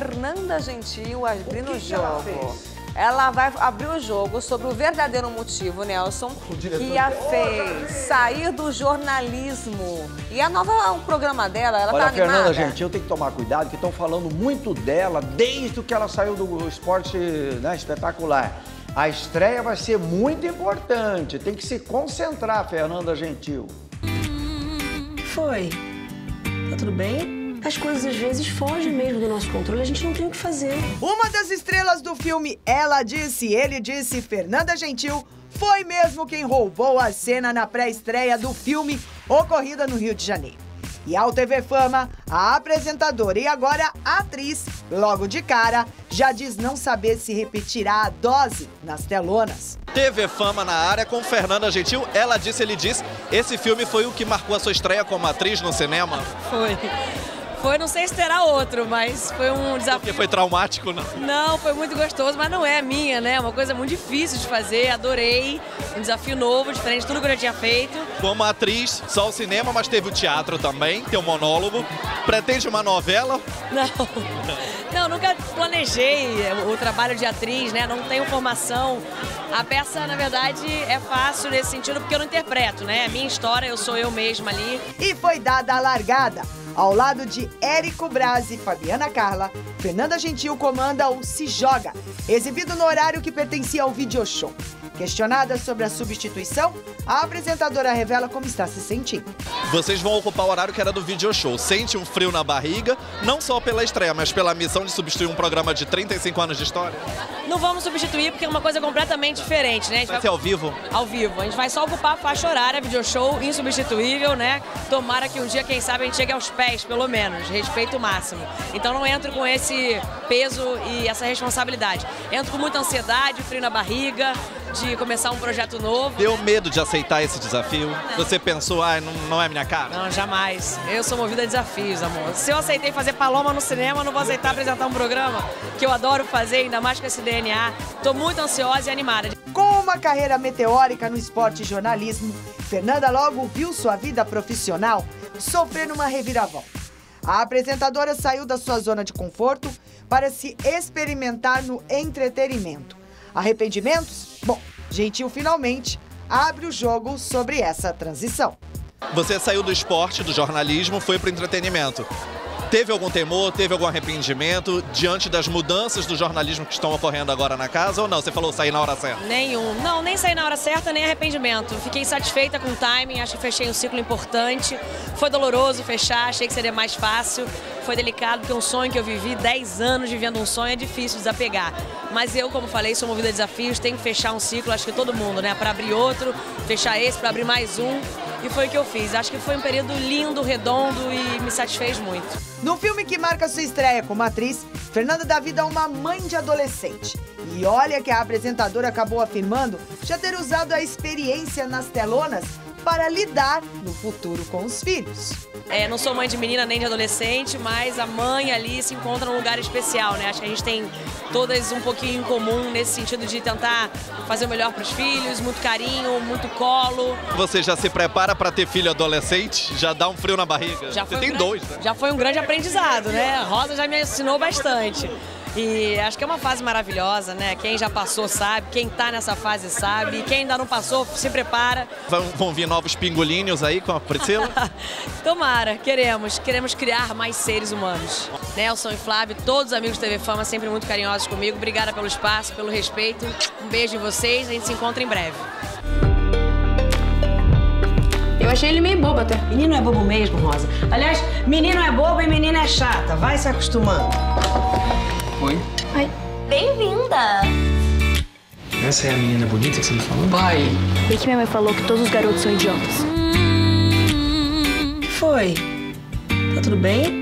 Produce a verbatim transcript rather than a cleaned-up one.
Fernanda Gentil abrindo o, que que o jogo. Ela fez? Ela vai abrir o jogo sobre o verdadeiro motivo, Nelson, que a fez sair do jornalismo. E a nova, o programa dela, ela Olha, tá animada. Olha, Fernanda Gentil tem que tomar cuidado, que estão falando muito dela desde que ela saiu do esporte, né, espetacular. A estreia vai ser muito importante, tem que se concentrar, Fernanda Gentil. Foi. Tá tudo bem? As coisas, às vezes, fogem mesmo do nosso controle. A gente não tem o que fazer. Uma das estrelas do filme Ela Disse, Ele Disse, Fernanda Gentil, foi mesmo quem roubou a cena na pré-estreia do filme ocorrida no Rio de Janeiro. E ao T V Fama, a apresentadora e agora atriz, logo de cara, já diz não saber se repetirá a dose nas telonas. T V Fama na área com Fernanda Gentil, Ela Disse, Ele Disse. Esse filme foi o que marcou a sua estreia como atriz no cinema? Foi. Foi, não sei se terá outro, mas foi um desafio. Porque foi traumático, não? Não, foi muito gostoso, mas não é a minha, né? Uma coisa muito difícil de fazer, adorei. Um desafio novo, diferente de tudo que eu já tinha feito. Como atriz, só o cinema, mas teve o teatro também, teu monólogo. Pretende uma novela? Não, não, nunca planejei o trabalho de atriz, né? Não tenho formação. A peça, na verdade, é fácil nesse sentido, porque eu não interpreto, né? A minha história, eu sou eu mesma ali. E foi dada a largada. Ao lado de Érico Brasi, Fabiana Carla, Fernanda Gentil comanda o Se Joga, exibido no horário que pertencia ao VideoShow. Questionada sobre a substituição, a apresentadora revela como está se sentindo. Vocês vão ocupar o horário que era do VideoShow. Sente um frio na barriga, não só pela estreia, mas pela missão de substituir um programa de trinta e cinco anos de história? Não vamos substituir porque é uma coisa completamente diferente, né? A gente vai, vai ser ao vivo? Ao vivo. A gente vai só ocupar a faixa horária, VideoShow, insubstituível, né? Tomara que um dia, quem sabe, a gente chegue aos pés, pelo menos, respeito máximo. Então não entro com esse peso e essa responsabilidade. Entro com muita ansiedade, frio na barriga, de começar um projeto novo. Deu né? medo de aceitar esse desafio? Não. Você pensou, ai, ah, não, não é minha cara? Não, jamais. Eu sou movida a desafios, amor. Se eu aceitei fazer Paloma no cinema, não vou aceitar apresentar um programa que eu adoro fazer, ainda mais com esse D N A. Tô muito ansiosa e animada. Com uma carreira meteórica no esporte e jornalismo, Fernanda logo viu sua vida profissional sofrendo uma reviravolta. A apresentadora saiu da sua zona de conforto para se experimentar no entretenimento. Arrependimentos? Bom, Gentil finalmente abre o jogo sobre essa transição. Você saiu do esporte, do jornalismo, foi para o entretenimento. Teve algum temor, teve algum arrependimento diante das mudanças do jornalismo que estão ocorrendo agora na casa ou não? Você falou sair na hora certa? Nenhum. Não, nem saí na hora certa, nem arrependimento. Fiquei satisfeita com o timing, acho que fechei um ciclo importante. Foi doloroso fechar, achei que seria mais fácil. Foi delicado, porque um sonho que eu vivi, dez anos vivendo um sonho, é difícil desapegar. Mas eu, como falei, sou movida a desafios, tenho que fechar um ciclo, acho que todo mundo, né? Para abrir outro, fechar esse, para abrir mais um. E foi o que eu fiz. Acho que foi um período lindo, redondo e me satisfez muito. No filme que marca sua estreia como atriz, Fernanda dá vida a uma mãe de adolescente. E olha que a apresentadora acabou afirmando já ter usado a experiência nas telonas para lidar no futuro com os filhos. É, não sou mãe de menina nem de adolescente, mas a mãe ali se encontra num lugar especial, né? Acho que a gente tem todas um pouquinho em comum nesse sentido de tentar fazer o melhor para os filhos, muito carinho, muito colo. Você já se prepara para ter filho adolescente? Já dá um frio na barriga? Já Você tem um grande, dois, né? Já foi um grande aprendizado, né? Rosa já me ensinou bastante. E acho que é uma fase maravilhosa, né? Quem já passou sabe, quem tá nessa fase sabe, e quem ainda não passou, se prepara. Vão, vão vir novos pingolinhos aí com a Priscila? Tomara, queremos. Queremos criar mais seres humanos. Nelson e Flávio, todos os amigos da T V Fama, sempre muito carinhosos comigo. Obrigada pelo espaço, pelo respeito. Um beijo em vocês, a gente se encontra em breve. Eu achei ele meio bobo até. Menino é bobo mesmo, Rosa. Aliás, menino é bobo e menina é chata. Vai se acostumando. Oi. Oi. Bem-vinda. Essa é a menina bonita que você me falou? Pai. E que minha mãe falou que todos os garotos são idiotas. Foi. Tá tudo bem?